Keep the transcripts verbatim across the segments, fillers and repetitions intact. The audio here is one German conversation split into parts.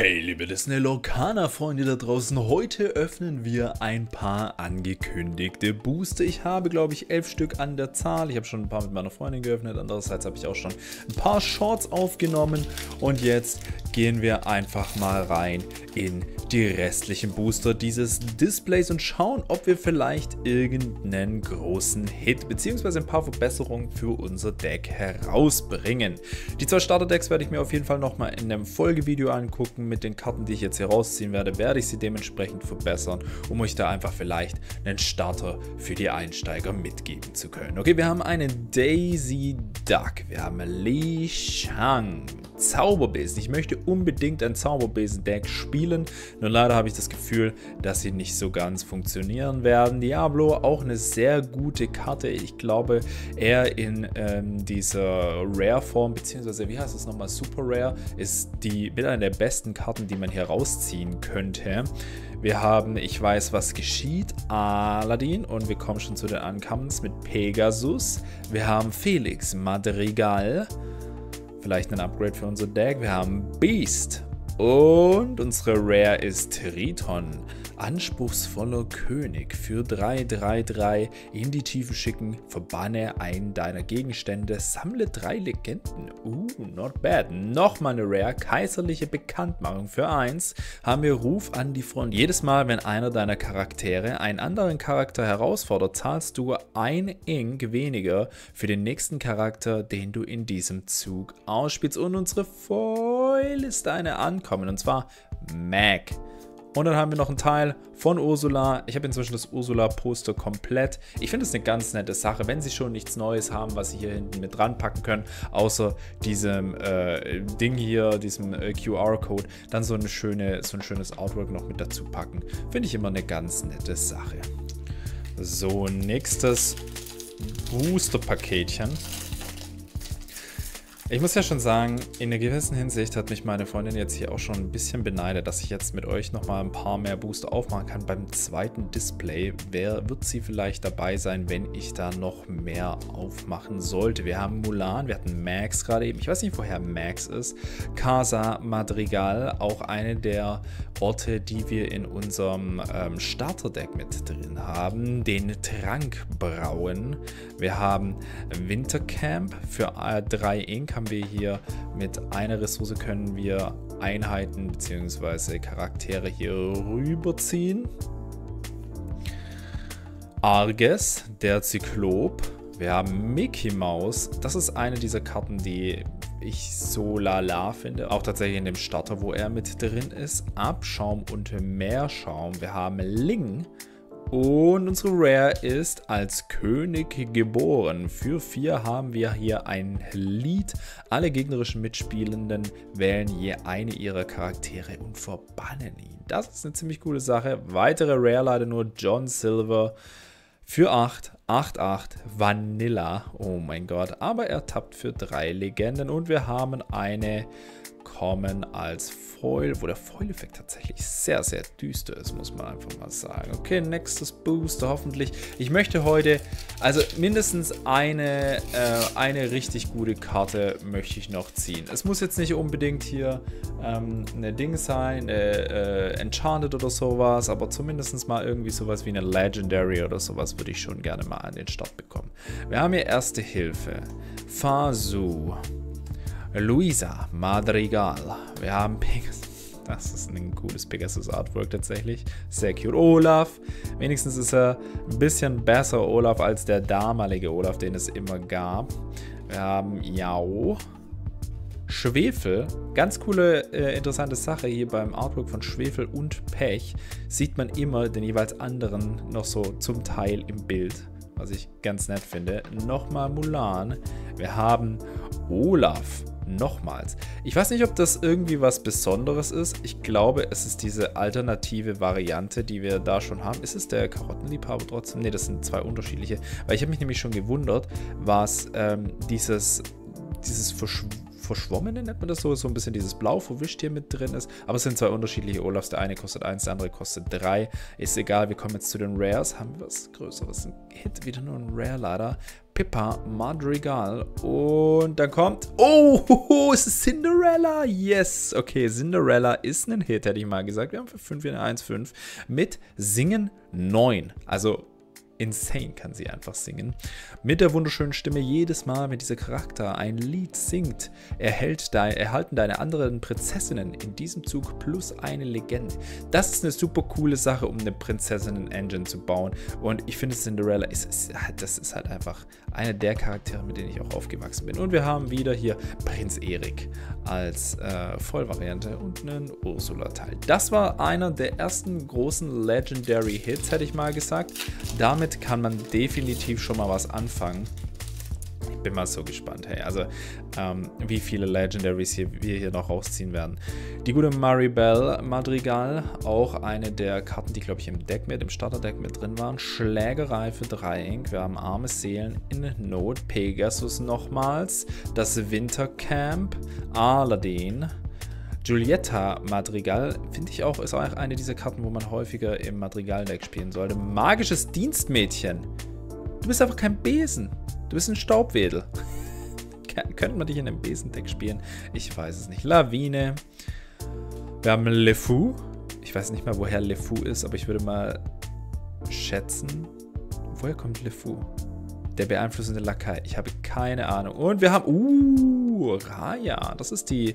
Hey liebe Disney Lorcana Freunde da draußen, heute öffnen wir ein paar angekündigte Booster. Ich habe glaube ich elf Stück an der Zahl, ich habe schon ein paar mit meiner Freundin geöffnet, andererseits habe ich auch schon ein paar Shorts aufgenommen und jetzt gehen wir einfach mal rein in die restlichen Booster dieses Displays und schauen, ob wir vielleicht irgendeinen großen Hit bzw. ein paar Verbesserungen für unser Deck herausbringen. Die zwei Starterdecks werde ich mir auf jeden Fall nochmal in einem Folgevideo angucken. Mit den Karten, die ich jetzt hier rausziehen werde, werde ich sie dementsprechend verbessern, um euch da einfach vielleicht einen Starter für die Einsteiger mitgeben zu können. Okay, wir haben einen Daisy Duck, wir haben Li Shang, Zauberbesen. Ich möchte unbedingt ein Zauberbesen-Deck spielen, nur leider habe ich das Gefühl, dass sie nicht so ganz funktionieren werden. Diablo, auch eine sehr gute Karte, ich glaube eher in ähm, dieser Rare-Form, beziehungsweise wie heißt das nochmal, Super Rare, ist die mit einer der besten Karten, die man hier rausziehen könnte. Wir haben Ich weiß, was geschieht, Aladdin, und wir kommen schon zu den Ancommons mit Pegasus. Wir haben Felix, Madrigal, vielleicht ein Upgrade für unser Deck. Wir haben Beast und unsere Rare ist Triton. Anspruchsvoller König, für drei drei drei in die Tiefe schicken, verbanne einen deiner Gegenstände, sammle drei Legenden. Uh, not bad. Nochmal eine Rare, kaiserliche Bekanntmachung für eins. Haben wir Ruf an die Front. Jedes Mal, wenn einer deiner Charaktere einen anderen Charakter herausfordert, zahlst du ein Ink weniger für den nächsten Charakter, den du in diesem Zug ausspielst. Und unsere Foil ist eine Ankommen, und zwar Mac. Und dann haben wir noch einen Teil von Ursula. Ich habe inzwischen das Ursula-Poster komplett. Ich finde es eine ganz nette Sache, wenn sie schon nichts Neues haben, was sie hier hinten mit dran packen können, außer diesem äh, Ding hier, diesem äh, Q R-Code, dann so, eine schöne, so ein schönes Artwork noch mit dazu packen. Finde ich immer eine ganz nette Sache. So, nächstes Booster-Paketchen. Ich muss ja schon sagen, in einer gewissen Hinsicht hat mich meine Freundin jetzt hier auch schon ein bisschen beneidet, dass ich jetzt mit euch nochmal ein paar mehr Booster aufmachen kann. Beim zweiten Display wer, wird sie vielleicht dabei sein, wenn ich da noch mehr aufmachen sollte. Wir haben Mulan, wir hatten Max gerade eben, ich weiß nicht, woher Max ist. Casa Madrigal, auch eine der Orte, die wir in unserem ähm, Starterdeck mit drin haben. Den Trankbrauen. Wir haben Wintercamp für äh, drei Ink. Haben wir hier mit einer Ressource können wir Einheiten bzw. Charaktere hier rüberziehen. Arges, der Zyklop. Wir haben Mickey Maus. Das ist eine dieser Karten, die ich so lala finde. Auch tatsächlich in dem Starter, wo er mit drin ist. Abschaum und Meerschaum. Wir haben Ling. Und unsere Rare ist als König geboren. Für vier haben wir hier ein Lied. Alle gegnerischen Mitspielenden wählen je eine ihrer Charaktere und verbannen ihn. Das ist eine ziemlich coole Sache. Weitere Rare leider nur John Silver für acht, acht, acht, Vanilla. Oh mein Gott. Aber er tappt für drei Legenden und wir haben eine Common als Foil, wo der Foil-Effekt tatsächlich sehr, sehr düster ist, muss man einfach mal sagen. Okay, nächstes Booster, hoffentlich. Ich möchte heute, also mindestens eine, äh, eine richtig gute Karte möchte ich noch ziehen. Es muss jetzt nicht unbedingt hier ähm, eine Ding sein, äh, äh, Enchanted oder sowas, aber zumindest mal irgendwie sowas wie eine Legendary oder sowas würde ich schon gerne mal an den Start bekommen. Wir haben hier Erste Hilfe, Fasu, Luisa Madrigal, wir haben Pegasus, das ist ein cooles Pegasus Artwork tatsächlich, sehr cute. Olaf, wenigstens ist er ein bisschen besser Olaf als der damalige Olaf, den es immer gab. Wir haben Yao, Schwefel, ganz coole, äh, interessante Sache hier beim Artwork von Schwefel und Pech, sieht man immer den jeweils anderen noch so zum Teil im Bild, was ich ganz nett finde. Nochmal Mulan, wir haben Olaf. Nochmals. Ich weiß nicht, ob das irgendwie was Besonderes ist. Ich glaube, es ist diese alternative Variante, die wir da schon haben. Ist es der Karottenliebhaber trotzdem? Ne, das sind zwei unterschiedliche. Weil ich habe mich nämlich schon gewundert, was ähm, dieses, dieses Verschwörung verschwommene, nennt man das so, so ein bisschen dieses Blau verwischt hier mit drin ist. Aber es sind zwei unterschiedliche Olafs, der eine kostet eins, der andere kostet drei. Ist egal, wir kommen jetzt zu den Rares. Haben wir was Größeres? Ein Hit, wieder nur ein Rare leider. Pippa Madrigal und dann kommt, oh, oh, es ist Cinderella, yes, okay, Cinderella ist ein Hit, hätte ich mal gesagt. Wir haben für fünf eine eins Komma fünf mit Singen neun, also insane kann sie einfach singen. Mit der wunderschönen Stimme, jedes Mal, wenn dieser Charakter ein Lied singt, erhält dein, erhalten deine anderen Prinzessinnen in diesem Zug plus eine Legende. Das ist eine super coole Sache, um eine Prinzessinnen-Engine zu bauen. Und ich finde, Cinderella ist, ist, das ist halt einfach einer der Charaktere, mit denen ich auch aufgewachsen bin. Und wir haben wieder hier Prinz Erik als äh, Vollvariante und einen Ursula-Teil. Das war einer der ersten großen Legendary Hits, hätte ich mal gesagt. Damit kann man definitiv schon mal was anfangen. Ich bin mal so gespannt, hey, also ähm, wie viele Legendaries hier, wir hier noch rausziehen werden. Die gute Maribel Madrigal, auch eine der Karten, die glaube ich im Deck mit, im Starterdeck mit drin waren. Schlägerei für Dreieck, wir haben arme Seelen in Not, Pegasus nochmals, das Wintercamp, Aladdin. Julietta Madrigal, finde ich auch, ist auch eine dieser Karten, wo man häufiger im Madrigal-Deck spielen sollte. Magisches Dienstmädchen. Du bist einfach kein Besen. Du bist ein Staubwedel. Könnte man dich in einem Besendeck spielen? Ich weiß es nicht. Lawine. Wir haben LeFou. Ich weiß nicht mal, woher LeFou ist, aber ich würde mal schätzen. Woher kommt LeFou? Der beeinflussende Lakai. Ich habe keine Ahnung. Und wir haben... Uh, Raya. Das ist die...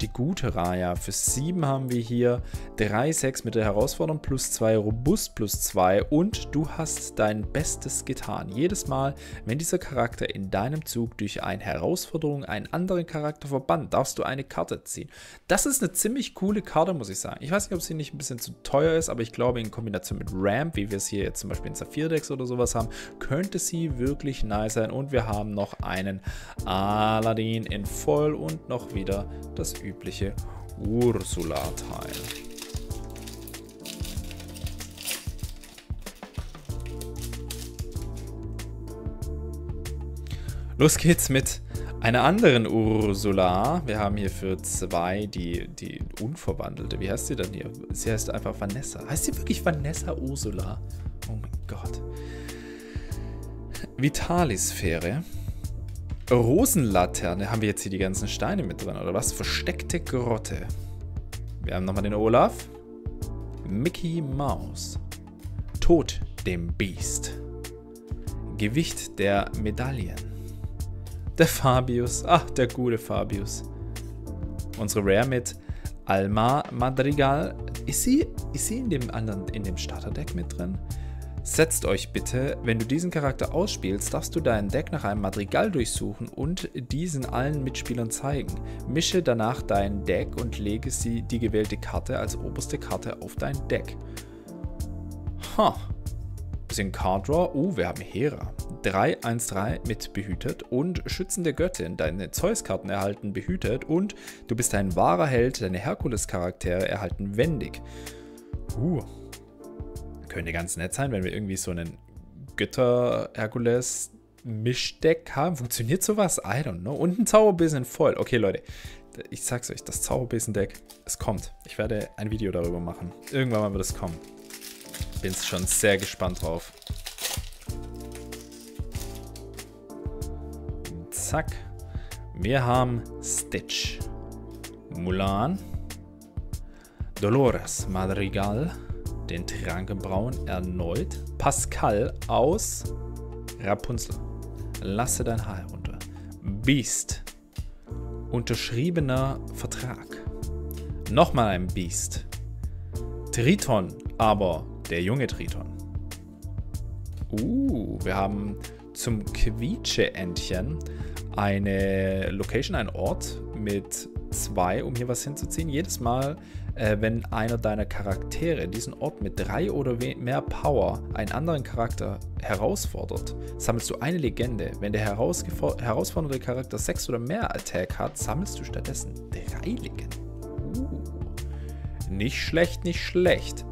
Die gute Raya. Für sieben haben wir hier drei, sechs mit der Herausforderung, plus zwei, robust plus zwei und du hast dein Bestes getan. Jedes Mal, wenn dieser Charakter in deinem Zug durch eine Herausforderung einen anderen Charakter verbannt, darfst du eine Karte ziehen. Das ist eine ziemlich coole Karte, muss ich sagen. Ich weiß nicht, ob sie nicht ein bisschen zu teuer ist, aber ich glaube, in Kombination mit Ramp, wie wir es hier jetzt zum Beispiel in Saphir-Decks oder sowas haben, könnte sie wirklich nice sein. Und wir haben noch einen Aladdin in Voll und noch wieder das Übliche. übliche Ursula-Teil. Los geht's mit einer anderen Ursula. Wir haben hier für zwei die, die unverwandelte. Wie heißt sie denn hier? Sie heißt einfach Vanessa. Heißt sie wirklich Vanessa Ursula? Oh mein Gott. Vitalisphäre. Rosenlaterne. Haben wir jetzt hier die ganzen Steine mit drin, oder was? Versteckte Grotte. Wir haben nochmal den Olaf. Mickey Maus. Tod dem Beast. Gewicht der Medaillen. Der Fabius. Ach, der gute Fabius. Unsere Rare mit Alma Madrigal. Ist sie, ist sie in dem anderen, in dem Starterdeck mit drin? Setzt euch bitte, wenn du diesen Charakter ausspielst, darfst du dein Deck nach einem Madrigal durchsuchen und diesen allen Mitspielern zeigen. Mische danach dein Deck und lege sie die gewählte Karte als oberste Karte auf dein Deck. Ha. Bisschen Card Draw. Oh, wir haben Hera. drei eins drei mit behütet und schützende Göttin. Deine Zeus-Karten erhalten behütet und du bist ein wahrer Held. Deine Herkules-Charaktere erhalten wendig. Uh. Könnte ganz nett sein, wenn wir irgendwie so einen Götter-Herkules-Mischdeck haben. Funktioniert sowas? I don't know. Und ein Zauberbesen voll. Okay, Leute, ich sag's euch, das Zauberbesen-Deck, es kommt. Ich werde ein Video darüber machen. Irgendwann mal wird es kommen. Bin schon sehr gespannt drauf. Und zack. Wir haben Stitch. Mulan. Dolores Madrigal. Den Trankbrauen erneut. Pascal aus Rapunzel. Lasse dein Haar herunter. Beast. Unterschriebener Vertrag. Nochmal ein Beast. Triton, aber der junge Triton. Uh, wir haben zum Quietscheentchen eine Location, einen Ort mit zwei, um hier was hinzuziehen. Jedes Mal, wenn einer deiner Charaktere diesen Ort mit drei oder mehr Power einen anderen Charakter herausfordert, sammelst du eine Legende. Wenn der herausfordernde Charakter sechs oder mehr Attack hat, sammelst du stattdessen drei Legenden. Uh. Nicht schlecht, nicht schlecht.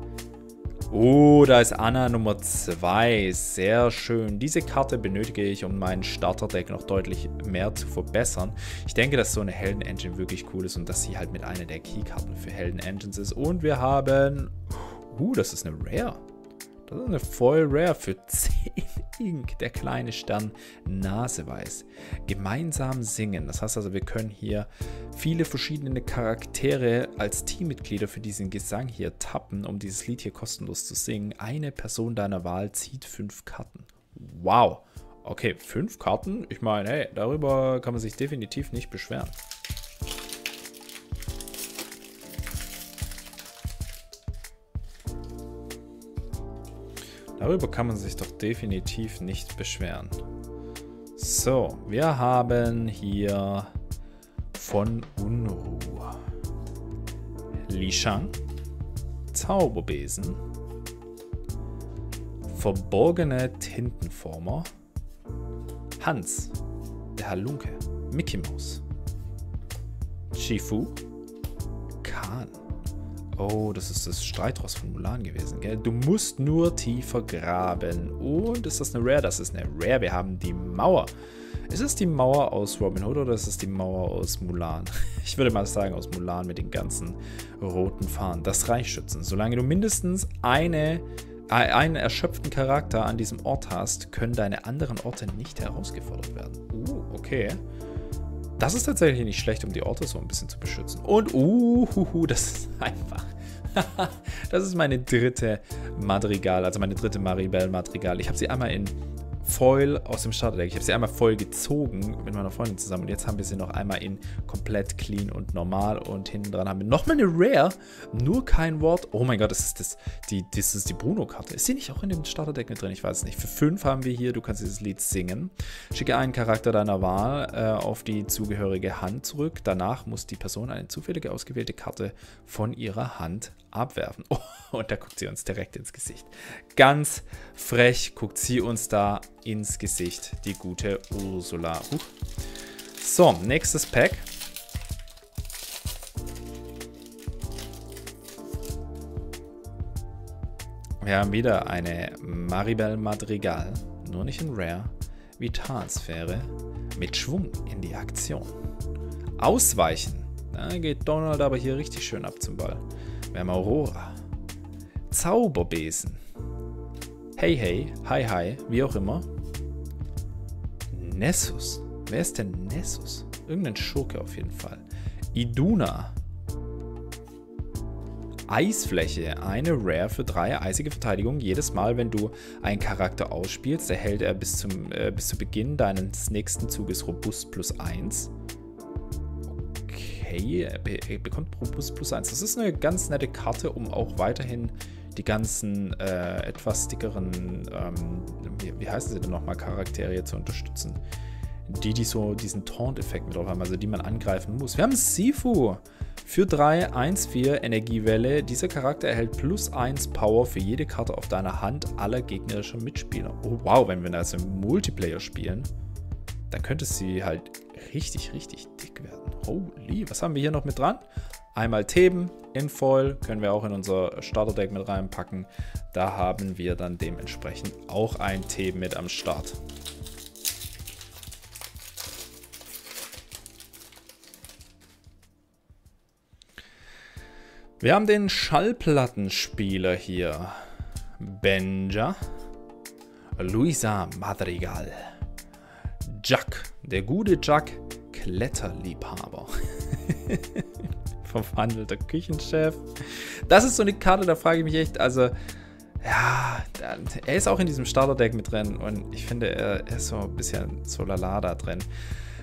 Oh, da ist Anna Nummer zwei. Sehr schön. Diese Karte benötige ich, um meinen Starterdeck noch deutlich mehr zu verbessern. Ich denke, dass so eine Helden-Engine wirklich cool ist und dass sie halt mit einer der Keykarten für Helden-Engines ist. Und wir haben... Uh, das ist eine Rare. Das ist eine voll Rare für zehn Ink. Der kleine Stern Naseweiß. Gemeinsam singen. Das heißt also, wir können hier viele verschiedene Charaktere als Teammitglieder für diesen Gesang hier tappen, um dieses Lied hier kostenlos zu singen. Eine Person deiner Wahl zieht fünf Karten. Wow. Okay, fünf Karten? Ich meine, hey, darüber kann man sich definitiv nicht beschweren. Darüber kann man sich doch definitiv nicht beschweren. So, wir haben hier von Unruhe Li Shang, Zauberbesen, verborgene Tintenformer, Hans, der Halunke, Mickey Maus, Shifu, Khan. Oh, das ist das Streitross von Mulan gewesen, gell? Du musst nur tiefer graben. Und ist das eine Rare? Das ist eine Rare. Wir haben die Mauer. Ist es die Mauer aus Robin Hood oder ist es die Mauer aus Mulan? Ich würde mal sagen aus Mulan mit den ganzen roten Fahnen. Das Reich schützen. Solange du mindestens eine, äh, einen erschöpften Charakter an diesem Ort hast, können deine anderen Orte nicht herausgefordert werden. Uh, okay. Das ist tatsächlich nicht schlecht, um die Orte so ein bisschen zu beschützen. Und, uhuhu, das ist einfach. Das ist meine dritte Madrigal, also meine dritte Maribel Madrigal. Ich habe sie einmal in Foil aus dem Starterdeck. Ich habe sie einmal voll gezogen mit meiner Freundin zusammen. Und jetzt haben wir sie noch einmal in komplett clean und normal. Und hinten dran haben wir nochmal eine Rare. Nur kein Wort. Oh mein Gott, das ist, das, die, das ist die Bruno-Karte. Ist sie nicht auch in dem Starterdeck mit drin? Ich weiß es nicht. Für fünf haben wir hier, du kannst dieses Lied singen. Schicke einen Charakter deiner Wahl äh, auf die zugehörige Hand zurück. Danach muss die Person eine zufällige ausgewählte Karte von ihrer Hand abwerfen. Oh, und da guckt sie uns direkt ins Gesicht. Ganz frech guckt sie uns da ins Gesicht, die gute Ursula. Huch. So, nächstes Pack. Wir haben wieder eine Maribel Madrigal, nur nicht in Rare, Vitalsphäre, mit Schwung in die Aktion. Ausweichen, da geht Donald aber hier richtig schön ab zum Ball. Wir haben Aurora, Zauberbesen, Hey Hey, Hi Hi, wie auch immer. Nessus, wer ist denn Nessus? Irgendein Schurke auf jeden Fall. Iduna, Eisfläche, eine Rare für drei eisige Verteidigung. Jedes Mal, wenn du einen Charakter ausspielst, erhält er bis, zum, äh, bis zu Beginn deines nächsten Zuges Robust plus eins. Hey, er bekommt Robust plus eins. Das ist eine ganz nette Karte, um auch weiterhin die ganzen äh, etwas dickeren, ähm, wie, wie heißen sie denn nochmal, Charaktere zu unterstützen. Die, die so diesen Taunt-Effekt mit drauf haben, also die man angreifen muss. Wir haben Sifu für drei, eins, vier, Energiewelle. Dieser Charakter erhält plus eins Power für jede Karte auf deiner Hand aller gegnerischen Mitspieler. Oh wow, wenn wir das im Multiplayer spielen, dann könnte sie halt richtig, richtig dick werden. Holy, was haben wir hier noch mit dran? Einmal Theben in Foil, können wir auch in unser Starterdeck mit reinpacken. Da haben wir dann dementsprechend auch ein Theben mit am Start. Wir haben den Schallplattenspieler hier. Benja, Luisa Madrigal, Jack, der gute Jack, Kletterliebhaber. Verwandelter Küchenchef. Das ist so eine Karte, da frage ich mich echt, also ja, er ist auch in diesem Starterdeck mit drin und ich finde, er ist so ein bisschen so lala da drin.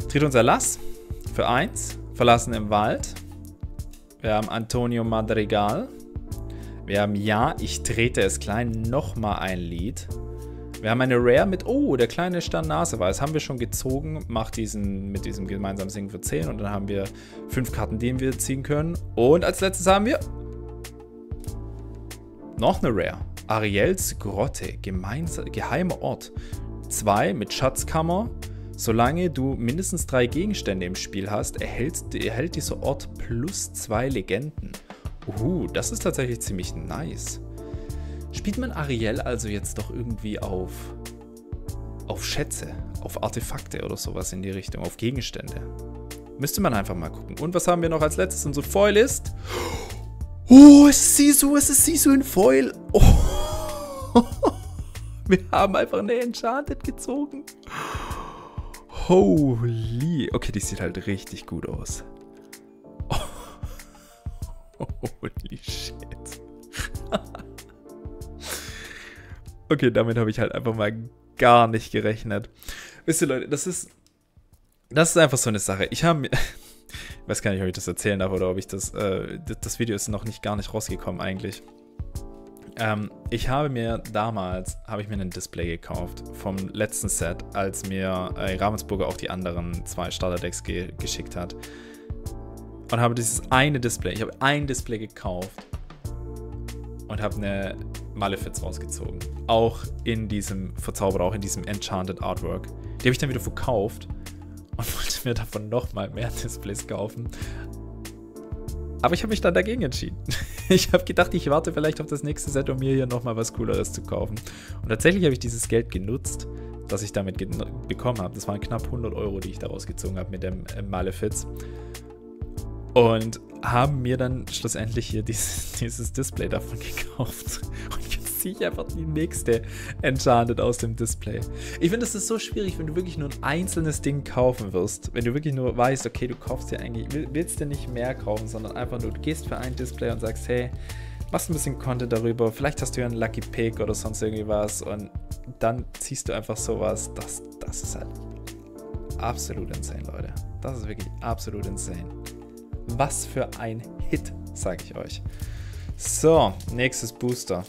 Tritons Erlass für eins, verlassen im Wald. Wir haben Antonio Madrigal. Wir haben Ja, ich trete es klein, nochmal ein Lied. Wir haben eine Rare mit, oh, der kleine Stern Naseweiß, haben wir schon gezogen, macht diesen mit diesem gemeinsamen Singen für zehn und dann haben wir fünf Karten, die wir ziehen können. Und als letztes haben wir noch eine Rare, Ariels Grotte, geheimer Ort, zwei mit Schatzkammer. Solange du mindestens drei Gegenstände im Spiel hast, erhältst, erhält dieser Ort plus zwei Legenden. Uh, das ist tatsächlich ziemlich nice. Spielt man Ariel also jetzt doch irgendwie auf, auf Schätze, auf Artefakte oder sowas in die Richtung, auf Gegenstände? Müsste man einfach mal gucken. Und was haben wir noch als letztes? Unsere Foil ist... Oh, es ist Sisu, es ist Sisu in Foil. Oh. Wir haben einfach eine Enchanted gezogen. Holy. Okay, die sieht halt richtig gut aus. Oh. Holy shit. Okay, damit habe ich halt einfach mal gar nicht gerechnet. Wisst ihr, Leute, das ist... Das ist einfach so eine Sache. Ich habe mir... Ich weiß gar nicht, ob ich das erzählen darf oder ob ich das... Äh, das Video ist noch nicht gar nicht rausgekommen eigentlich. Ähm, ich habe mir damals... Habe ich mir ein Display gekauft vom letzten Set, als mir äh, Ravensburger auch die anderen zwei Starterdecks ge geschickt hat. Und habe dieses eine Display... Ich habe ein Display gekauft und habe eine Malefiz rausgezogen. Auch in diesem Verzauberer, auch in diesem Enchanted Artwork. Die habe ich dann wieder verkauft und wollte mir davon nochmal mehr Displays kaufen. Aber ich habe mich dann dagegen entschieden. Ich habe gedacht, ich warte vielleicht auf das nächste Set, um mir hier nochmal was Cooleres zu kaufen. Und tatsächlich habe ich dieses Geld genutzt, das ich damit bekommen habe. Das waren knapp hundert Euro, die ich daraus gezogen habe mit dem Malefiz. Und haben mir dann schlussendlich hier dieses, dieses Display davon gekauft. Und jetzt ziehe ich einfach die nächste Enchanted aus dem Display. Ich finde, das ist so schwierig, wenn du wirklich nur ein einzelnes Ding kaufen wirst. Wenn du wirklich nur weißt, okay, du kaufst dir eigentlich, willst dir nicht mehr kaufen, sondern einfach nur, du gehst für ein Display und sagst, hey, machst ein bisschen Content darüber, vielleicht hast du ja einen Lucky Pick oder sonst irgendwie was. Und dann ziehst du einfach sowas. Das, das ist halt absolut insane, Leute. Das ist wirklich absolut insane. Was für ein Hit, sage ich euch. So, nächstes Booster.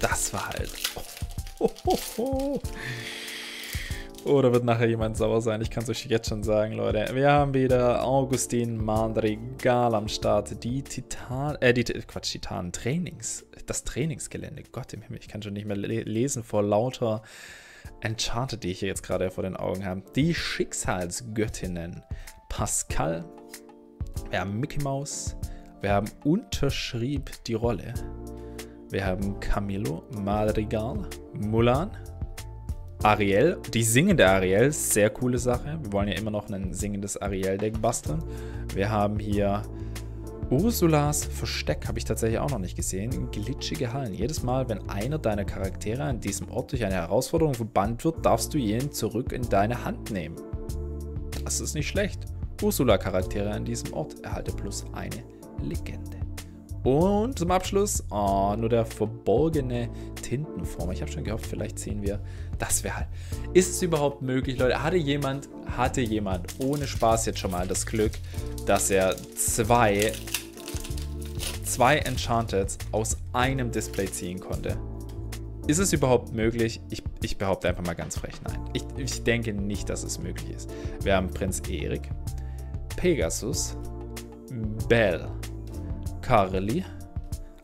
Das war halt... Oh, oh, oh, oh. Oh, da wird nachher jemand sauer sein. Ich kann es euch jetzt schon sagen, Leute. Wir haben wieder Augustin Madrigal am Start. Die Titan... Äh, die... Quatsch, Titan Trainings. Das Trainingsgelände. Gott im Himmel, ich kann schon nicht mehr le lesen vor lauter Enchanted, die ich hier jetzt gerade vor den Augen habe. Die Schicksalsgöttinnen. Pascal, wir haben Mickey Maus, wir haben unterschrieb die Rolle, wir haben Camilo, Madrigal, Mulan, Ariel, die singende Ariel, sehr coole Sache, wir wollen ja immer noch ein singendes Ariel-Deck basteln, wir haben hier Ursulas Versteck, habe ich tatsächlich auch noch nicht gesehen, glitschige Hallen, jedes Mal, wenn einer deiner Charaktere an diesem Ort durch eine Herausforderung verbannt wird, darfst du ihn zurück in deine Hand nehmen. Das ist nicht schlecht. Ursula-Charaktere an diesem Ort. Erhalte plus eine Legende. Und zum Abschluss, oh, nur der verborgene Tintenformer. Ich habe schon gehofft, vielleicht sehen wir, das wäre halt. Ist es überhaupt möglich, Leute? Hatte jemand, hatte jemand ohne Spaß jetzt schon mal das Glück, dass er zwei, zwei Enchanteds aus einem Display ziehen konnte? Ist es überhaupt möglich? Ich, ich behaupte einfach mal ganz frech, nein. Ich, ich denke nicht, dass es möglich ist. Wir haben Prinz Erik, Pegasus, Belle, Carly,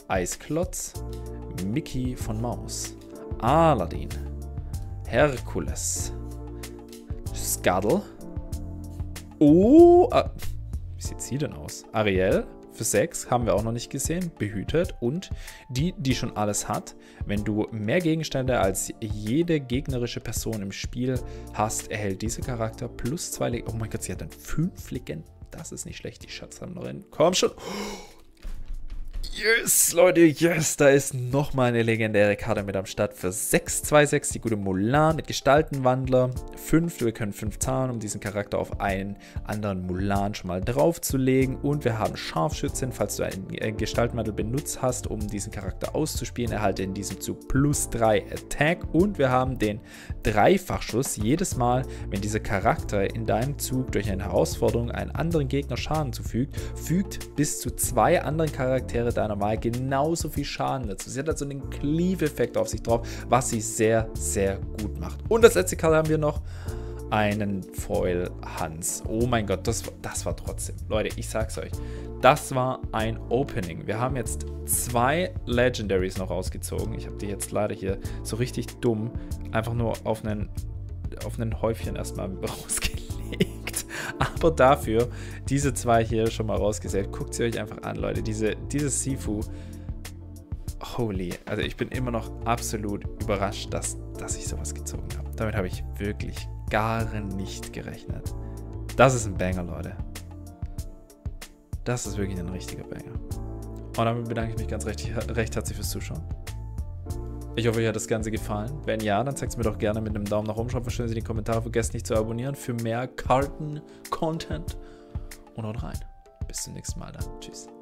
Eisklotz, Mickey von Maus, Aladdin, Herkules, Scuddle, oh, ah, wie sieht sie denn aus? Ariel? Für sechs haben wir auch noch nicht gesehen, behütet und die, die schon alles hat. Wenn du mehr Gegenstände als jede gegnerische Person im Spiel hast, erhält dieser Charakter plus zwei Legenden. Oh mein Gott, sie hat dann fünf Legenden. Das ist nicht schlecht, die Schatzsammlerin. Komm schon. Yes, Leute, yes, da ist nochmal eine legendäre Karte mit am Start für sechs zwei sechs, die gute Mulan mit Gestaltenwandler. fünf, wir können fünf zahlen, um diesen Charakter auf einen anderen Mulan schon mal draufzulegen. Und wir haben Scharfschützin, falls du einen äh, Gestaltenwandel benutzt hast, um diesen Charakter auszuspielen, erhalte in diesem Zug plus drei Attack. Und wir haben den Dreifachschuss, jedes Mal, wenn dieser Charakter in deinem Zug durch eine Herausforderung einen anderen Gegner Schaden zufügt, fügt bis zu zwei anderen Charaktere da deiner Wahl genauso viel Schaden dazu. Sie hat also einen Cleave-Effekt auf sich drauf, was sie sehr, sehr gut macht. Und als letzte Karte haben wir noch einen Foil Hans. Oh mein Gott, das, das war trotzdem. Leute, ich sag's euch, das war ein Opening. Wir haben jetzt zwei Legendaries noch rausgezogen. Ich habe die jetzt leider hier so richtig dumm einfach nur auf einen, auf einen Häufchen erstmal rausgelegt. Aber dafür, diese zwei hier schon mal rausgesetzt, guckt sie euch einfach an, Leute. Diese, dieses Sifu, holy, also ich bin immer noch absolut überrascht, dass, dass ich sowas gezogen habe. Damit habe ich wirklich gar nicht gerechnet. Das ist ein Banger, Leute. Das ist wirklich ein richtiger Banger. Und damit bedanke ich mich ganz recht, recht herzlich fürs Zuschauen. Ich hoffe, euch hat das Ganze gefallen. Wenn ja, dann zeigt es mir doch gerne mit einem Daumen nach oben. Schreibt was Schönes in die Kommentare. Vergesst nicht zu abonnieren für mehr Karten-Content. Und haut rein. Bis zum nächsten Mal dann. Tschüss.